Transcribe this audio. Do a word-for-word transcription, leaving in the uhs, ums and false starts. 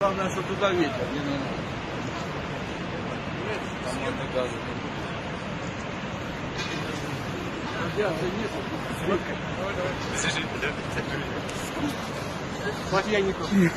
Главное, что туда ветер не надо. Там надо газа. Газа нету. Давай, давай. Спасибо. Матьяников.